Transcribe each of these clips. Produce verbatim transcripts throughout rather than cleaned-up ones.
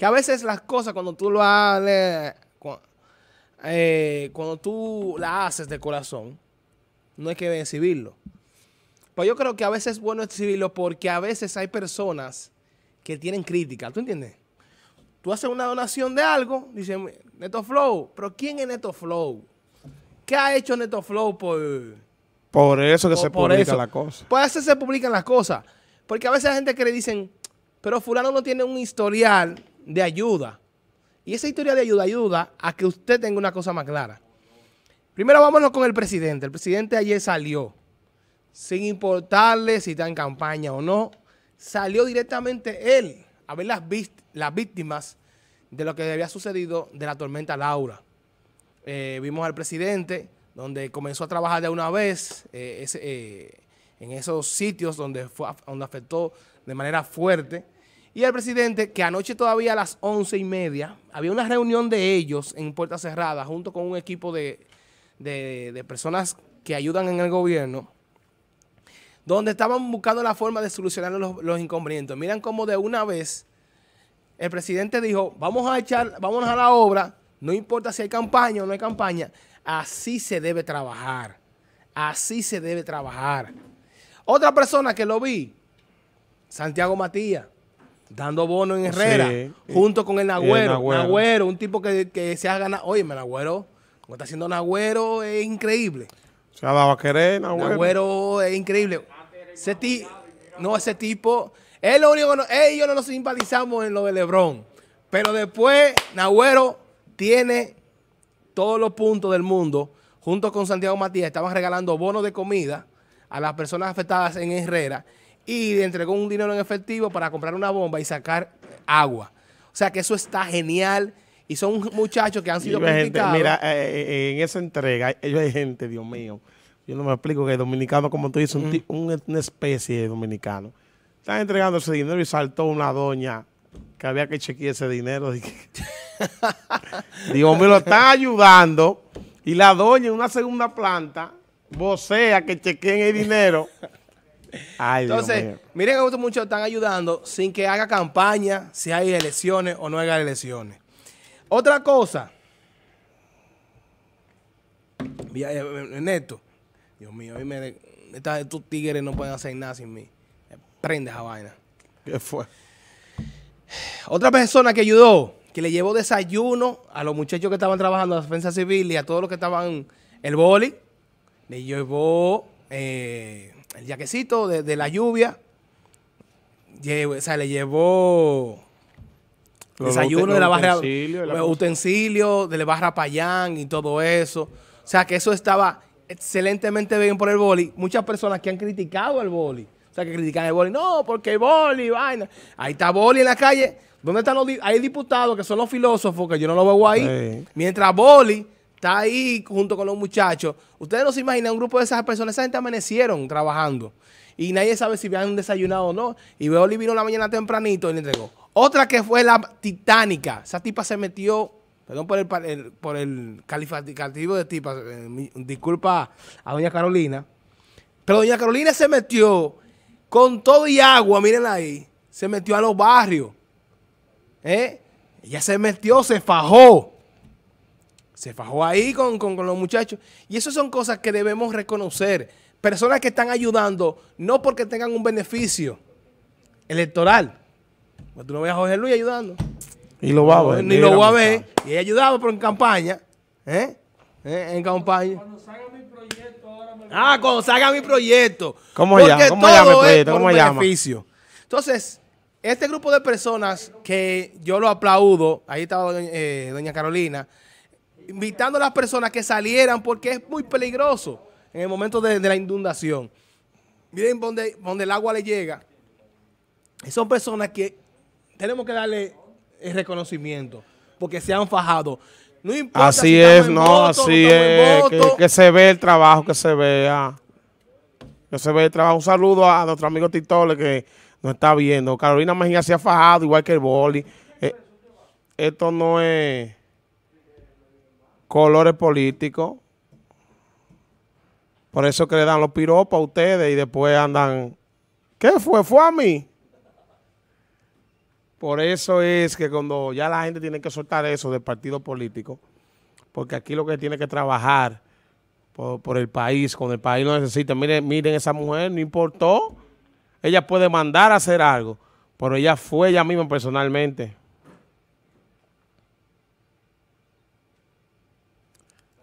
Que a veces las cosas cuando tú lo haces, cuando, eh, cuando tú las haces de corazón, no hay que exhibirlo. Pero yo creo que a veces es bueno exhibirlo porque a veces hay personas que tienen crítica. ¿Tú entiendes? Tú haces una donación de algo, dicen, Neto Flow, pero ¿quién es Neto Flow? ¿Qué ha hecho Neto Flow por...? Por eso que por, se publican las cosas. Por eso se publican las cosas. Porque a veces hay gente que le dicen, pero fulano no tiene un historial de ayuda. Y esa historia de ayuda ayuda a que usted tenga una cosa más clara. Primero vámonos con el presidente. El presidente ayer salió, sin importarle si está en campaña o no, salió directamente él a ver las, las víctimas de lo que había sucedido de la tormenta Laura. Eh, vimos al presidente, donde comenzó a trabajar de una vez eh, ese, eh, en esos sitios donde, fue, donde afectó de manera fuerte. Y el presidente, que anoche todavía a las once y media, había una reunión de ellos en Puerta Cerrada, junto con un equipo de, de, de personas que ayudan en el gobierno, donde estaban buscando la forma de solucionar los, los inconvenientes. Miran cómo de una vez el presidente dijo, vamos a echar, vámonos a la obra, no importa si hay campaña o no hay campaña, así se debe trabajar, así se debe trabajar. Otra persona que lo vi, Santiago Matías, dando bono en Herrera, sí, junto con el Nagüero. El Nagüero, un tipo que, que se ha ganado. Oye, Nagüero, como está haciendo Nagüero, es increíble. Se ha dado a querer, Nagüero. Nagüero es increíble. Ese ti, no, ese tipo, es lo único que no, ellos no nos simpatizamos en lo de LeBron. Pero después, Nagüero tiene todos los puntos del mundo. Junto con Santiago Matías, estaban regalando bonos de comida a las personas afectadas en Herrera. Y le entregó un dinero en efectivo para comprar una bomba y sacar agua. O sea que eso está genial. Y son muchachos que han sido criticados. Mira, eh, en esa entrega, ellos hay gente, Dios mío. Yo no me explico que el dominicano, como tú dices, mm. un, una especie de dominicano. Están entregando ese dinero y saltó una doña que había que chequear ese dinero. Dios mío, lo están ayudando. Y la doña en una segunda planta vocea que chequeen el dinero. Ay, entonces, miren que estos muchachos están ayudando sin que haga campaña, si hay elecciones o no haga elecciones. Otra cosa, Neto, Dios mío, me, esta, estos tigres no pueden hacer nada sin mí. Prende esa vaina. ¿Qué fue? Otra persona que ayudó, que le llevó desayuno a los muchachos que estaban trabajando en la defensa civil y a todos los que estaban, el boli, le llevó... Eh, el yaquecito de, de la lluvia, llevo, o sea, le llevó los desayuno de la barra, utensilios, la utensilio, de la barra payán y todo eso. O sea, que eso estaba excelentemente bien por el boli. Muchas personas que han criticado al boli, o sea, que critican el boli, no, porque el boli, vaina. Ahí está boli en la calle. ¿Dónde están los diputados? Hay diputados que son los filósofos, que yo no lo veo ahí. Sí. Mientras boli está ahí junto con los muchachos. Ustedes no se imaginan un grupo de esas personas. Esa gente amanecieron trabajando. Y nadie sabe si han desayunado o no. Y veo Oli vino la mañana tempranito y le entregó. Otra que fue la titánica. Esa tipa se metió, perdón por el, el, por el calificativo de tipa, eh, disculpa a doña Carolina. Pero doña Carolina se metió con todo y agua, mírenla ahí. Se metió a los barrios. ¿Eh? Ella se metió, se fajó. Se fajó ahí con, con, con los muchachos. Y eso son cosas que debemos reconocer. Personas que están ayudando, no porque tengan un beneficio electoral. Pues tú no ves a Jorge Luis ayudando. Y lo va a ver. Ni lo va a ver. Y ella ayudaba, pero en campaña. ¿Eh? ¿Eh? En campaña. Cuando salga mi proyecto, ahora me... Ah, cuando salga mi proyecto. ¿Cómo se llama? ¿Cómo llama el proyecto? ¿Cómo llama? Entonces, este grupo de personas que yo lo aplaudo, ahí estaba eh, doña Carolina, invitando a las personas que salieran porque es muy peligroso en el momento de, de la inundación. Miren donde, donde el agua le llega. Y son personas que tenemos que darle el reconocimiento porque se han fajado. No importa así si es, en no, voto, así no es. Que, que se ve el trabajo, que se vea. Que se ve el trabajo. Un saludo a nuestro amigo Titole que nos está viendo. Carolina Mejía se ha fajado, igual que el boli. Eh, esto no es... colores políticos. Por eso que le dan los piropos a ustedes y después andan... ¿Qué fue? ¿Fue a mí? Por eso es que cuando ya la gente tiene que soltar eso del partido político, porque aquí lo que tiene que trabajar por, por el país, cuando el país lo necesita. Miren, miren, esa mujer no importó. Ella puede mandar a hacer algo, pero ella fue ella misma personalmente.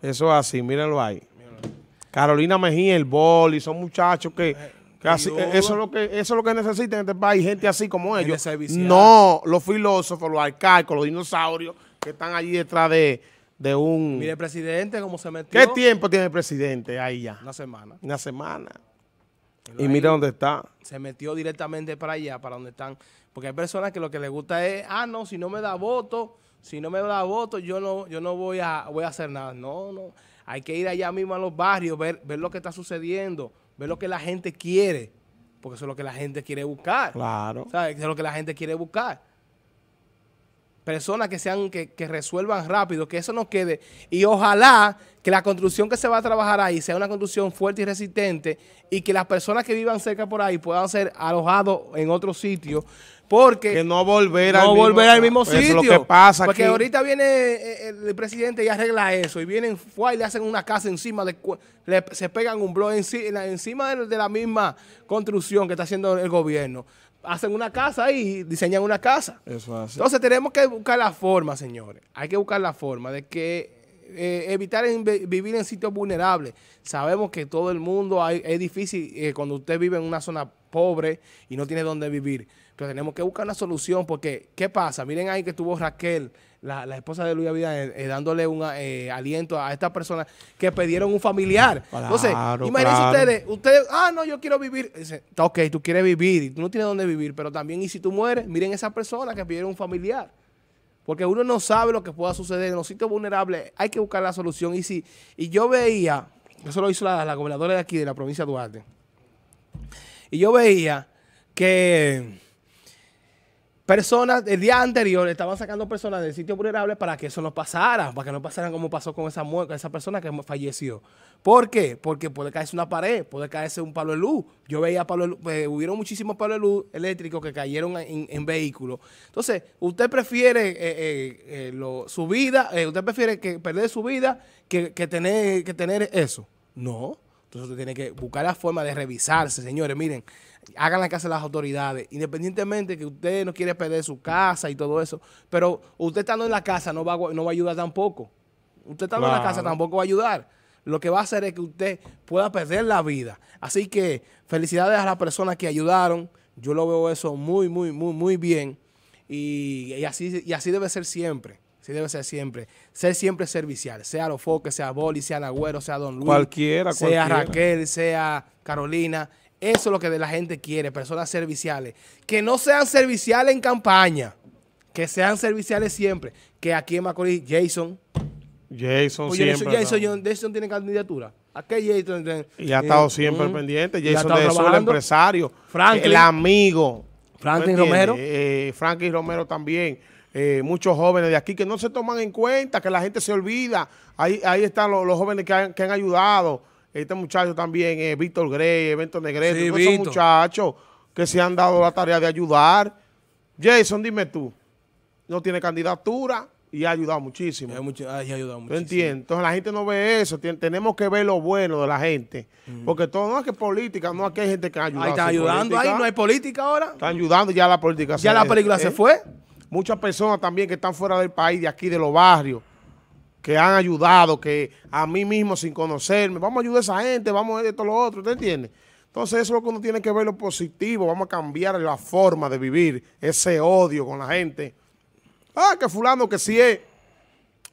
Eso es así, mírenlo ahí. Carolina Mejía, el Boli, son muchachos que, que así, eso es lo que eso es lo que necesitan en este país, gente así como ellos. No, los filósofos, los arcaicos, los dinosaurios que están allí detrás de, de un... Mire el presidente cómo se metió. ¿Qué tiempo tiene el presidente ahí ya? Una semana. Una semana. Y, y mira dónde está. Se metió directamente para allá, para donde están. Porque hay personas que lo que les gusta es, ah, no, si no me da voto, si no me da voto, yo no, yo no voy a, voy a hacer nada. No, no. Hay que ir allá mismo a los barrios, ver, ver lo que está sucediendo, ver lo que la gente quiere. Porque eso es lo que la gente quiere buscar. Claro. ¿Sabes? Eso es lo que la gente quiere buscar. Personas que sean, que, que resuelvan rápido, que eso no quede. Y ojalá que la construcción que se va a trabajar ahí sea una construcción fuerte y resistente y que las personas que vivan cerca por ahí puedan ser alojados en otro sitio. Porque que no volver, no al, volver mismo, al mismo sitio. Eso es lo que pasa. Porque aquí ahorita viene el presidente y arregla eso. Y vienen fuera y le hacen una casa encima, de, le, se pegan un blog encima, encima de, de la misma construcción que está haciendo el gobierno. Hacen una casa ahí, diseñan una casa. Eso hace. Entonces tenemos que buscar la forma, señores. Hay que buscar la forma de que eh, evitar en, vivir en sitios vulnerables. Sabemos que todo el mundo hay, es difícil eh, cuando usted vive en una zona pobre y no tiene dónde vivir. Entonces tenemos que buscar una solución porque, ¿qué pasa? Miren ahí que estuvo Raquel, la, la esposa de Luis Abinader, eh, dándole un eh, aliento a estas personas que pidieron un familiar. Claro, Entonces, claro. imagínense ustedes, ustedes, ah, no, yo quiero vivir. Dice, ok, tú quieres vivir y tú no tienes dónde vivir, pero también, y si tú mueres, miren esas personas que pidieron un familiar. Porque uno no sabe lo que pueda suceder en los sitios vulnerables. Hay que buscar la solución. Y si y yo veía, eso lo hizo la, la gobernadora de aquí, de la provincia de Duarte, y yo veía que personas, el día anterior, estaban sacando personas del sitio vulnerable para que eso no pasara, para que no pasara como pasó con esa, esa persona que falleció. ¿Por qué? Porque puede caerse una pared, puede caerse un palo de luz. Yo veía palo de luz, pues, hubieron muchísimos palos de luz eléctricos que cayeron en, en vehículos. Entonces, usted prefiere eh, eh, eh, lo, su vida, eh, usted prefiere que perder su vida que, que, tener, que tener eso. No. Entonces usted tiene que buscar la forma de revisarse, señores. Miren, hagan la casa de las autoridades, independientemente que usted no quiere perder su casa y todo eso, pero usted estando en la casa no va, no va a ayudar tampoco. Usted estando claro. en la casa tampoco va a ayudar. Lo que va a hacer es que usted pueda perder la vida. Así que felicidades a las personas que ayudaron. Yo lo veo eso muy, muy, muy, muy bien. Y, y, así, y así debe ser siempre. Sí, debe ser siempre, ser siempre servicial, sea Alofoke, sea Boli, sea Nagüero, sea Don Luis, cualquiera, sea cualquiera. Raquel, sea Carolina, eso es lo que la gente quiere, personas serviciales, que no sean serviciales en campaña, que sean serviciales siempre, que aquí en Macorís, Jason, Jason pues, siempre, Jason, Jason, Jason tiene candidatura. Aquel Jason, y ha estado eh, siempre eh, pendiente, Jason de eso, el empresario, Franklin, el amigo, Franklin Romero, eh, Franklin Romero también. Eh, muchos jóvenes de aquí que no se toman en cuenta, que la gente se olvida. Ahí, ahí están los, los jóvenes que han, que han ayudado. Este muchacho también, eh, Víctor Grey, Víctor Negreto, sí, esos muchachos que se han dado la tarea de ayudar. Jason, dime tú, no tiene candidatura y ha ayudado muchísimo. Hay mucho, hay ayudado muchísimo. ¿Entiendes? Entonces la gente no ve eso. Tien, tenemos que ver lo bueno de la gente. Mm. Porque todo no es que política, no es que hay gente que ha ayudado. Ahí está ayudando, política. Ahí no hay política ahora. Están ayudando, ya la política se Ya la película eh, se fue. Muchas personas también que están fuera del país, de aquí, de los barrios, que han ayudado, que a mí mismo sin conocerme, vamos a ayudar a esa gente, vamos a ver esto, lo otro, ¿usted entiende? Entonces eso es lo que uno tiene que ver, lo positivo, vamos a cambiar la forma de vivir, ese odio con la gente. Ah, que fulano que sí es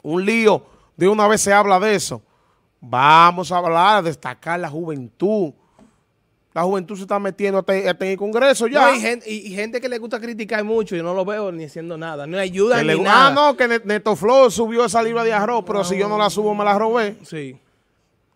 un lío, de una vez se habla de eso. Vamos a hablar, a destacar la juventud. La juventud se está metiendo hasta en el Congreso ya. No, y, gente, y, y gente que le gusta criticar mucho, yo no lo veo ni haciendo nada. No ayuda ni le, nada. Ah, no, que Neto Flow subió esa libra de arroz, pero no, si yo no la subo, me la robé. Sí.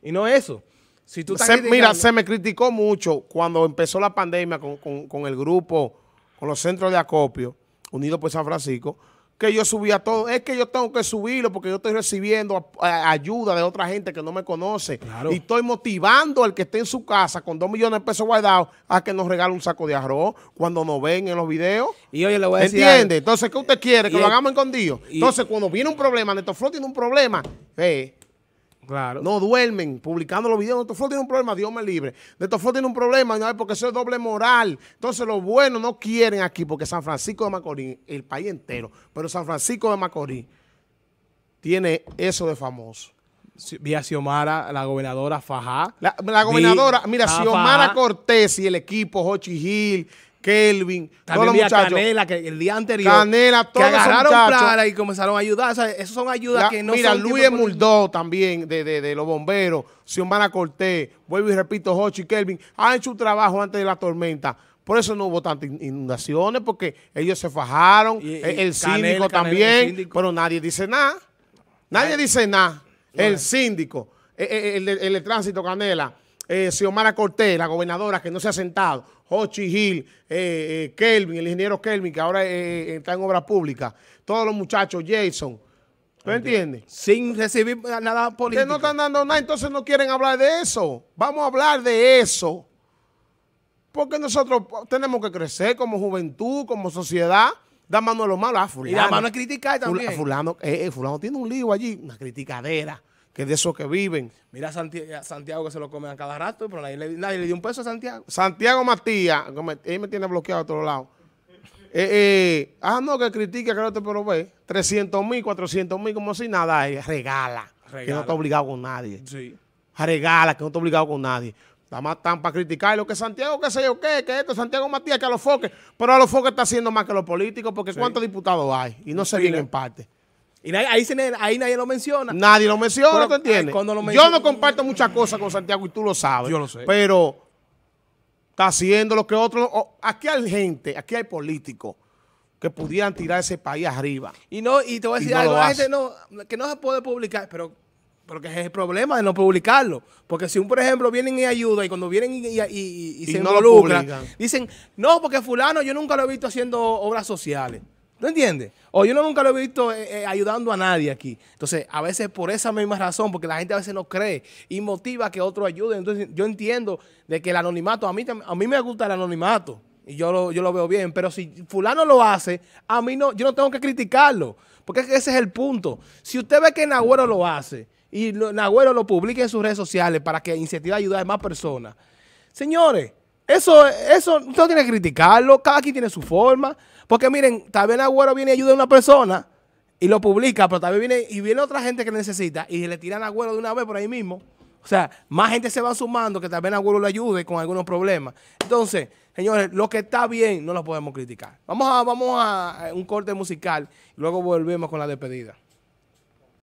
Y no eso. Si tú se, mira, se me criticó mucho cuando empezó la pandemia con, con, con el grupo, con los centros de acopio, unidos por San Francisco, que yo subía todo. Es que yo tengo que subirlo porque yo estoy recibiendo ayuda de otra gente que no me conoce. Claro. Y estoy motivando al que esté en su casa con dos millones de pesos guardados a que nos regale un saco de arroz cuando nos ven en los videos. Y oye, le voy a decir ¿entiende? Algo. Entonces, ¿qué usted quiere? Que y lo hagamos escondido. Y entonces, cuando viene un problema, Neto Flow tiene un problema. Eh, Claro. No duermen publicando los videos. Neto Flow tiene un problema, Dios me libre. Neto Flow tiene un problema, ¿no? Porque eso es doble moral. Entonces, los buenos no quieren aquí, porque San Francisco de Macorís, el país entero, pero San Francisco de Macorís tiene eso de famoso. Vi a Xiomara, la gobernadora Fajá. La, la gobernadora, vi, mira, Xiomara Cortés y el equipo, Jochi Gil, Kelvin, también todos los muchachos. Canela, que el día anterior. Canela, todos que agarraron plata y comenzaron a ayudar. O sea, esas son ayudas la, que no mira, son... Mira, Luis Muldó también, de, de, de los bomberos, Xiomara Cortés, vuelvo y repito, Jochi y Kelvin, han hecho un trabajo antes de la tormenta. Por eso no hubo tantas inundaciones, porque ellos se fajaron, y, y el, el Canela, síndico Canela, también, el síndico. Pero nadie dice nada. Nadie Ay. dice nada. Bueno. El síndico, el de tránsito Canela, eh, Xiomara Cortés, la gobernadora que no se ha sentado, Jochi Gil, eh, eh, Kelvin, el ingeniero Kelvin, que ahora eh, está en obras públicas, todos los muchachos, Jason, ¿tú entiendes? Sin recibir nada político. Que no están dando nada, entonces no quieren hablar de eso. Vamos a hablar de eso. Porque nosotros tenemos que crecer como juventud, como sociedad. Da mano a lo malo a fulano. Y la mano es criticar también. Fulano, eh, eh, fulano tiene un lío allí, una criticadera, que es de esos que viven. Mira a Santiago, Santiago que se lo comen a cada rato, pero nadie le, nadie le dio un peso a Santiago. Santiago Matías, él me tiene bloqueado a otro lado. Eh, eh, ah, no, que critique, creo que te pero ve. trescientos mil, cuatrocientos mil, como si nada, eh, regala, regala. Que no está obligado con nadie. Sí. Regala, que no está obligado con nadie. Nada más están para criticar lo que Santiago, qué sé yo qué, que esto, Santiago Matías, que Alofoke. Pero Alofoke está haciendo más que los políticos porque sí. ¿Cuántos diputados hay? Y no sí, se vienen en parte. Y ahí, ahí, ahí nadie lo menciona. Nadie lo menciona, pero, ¿te entiendes? Ay, lo menciono, yo no comparto muchas cosas con Santiago y tú lo sabes. Yo lo sé. Pero está haciendo lo que otros... Oh, aquí hay gente, aquí hay políticos que pudieran tirar ese país arriba. Y no y te voy a decir no algo, la gente no, que no se puede publicar, pero... Porque es el problema de no publicarlo. Porque si, un, por ejemplo, vienen y ayudan y cuando vienen y, y, y, y se involucran, dicen, no, porque fulano yo nunca lo he visto haciendo obras sociales. ¿No entiendes? O yo no, nunca lo he visto eh, ayudando a nadie aquí. Entonces, a veces por esa misma razón, porque la gente a veces no cree y motiva a que otros ayuden. Entonces, yo entiendo de que el anonimato, a mí, a mí me gusta el anonimato. Y yo lo, yo lo veo bien, pero si fulano lo hace, a mí no, yo no tengo que criticarlo. Porque ese es el punto. Si usted ve que Nagüero lo hace, y Nagüero lo publique en sus redes sociales para que incentive a ayudar a más personas. Señores, eso, eso, usted no tiene que criticarlo, cada quien tiene su forma. Porque miren, tal vez Nagüero viene y ayuda a una persona y lo publica, pero tal vez viene y viene otra gente que necesita y le tira a Nagüero de una vez por ahí mismo. O sea, más gente se va sumando que tal vez Nagüero le ayude con algunos problemas. Entonces, señores, lo que está bien no lo podemos criticar. Vamos a, vamos a un corte musical y luego volvemos con la despedida.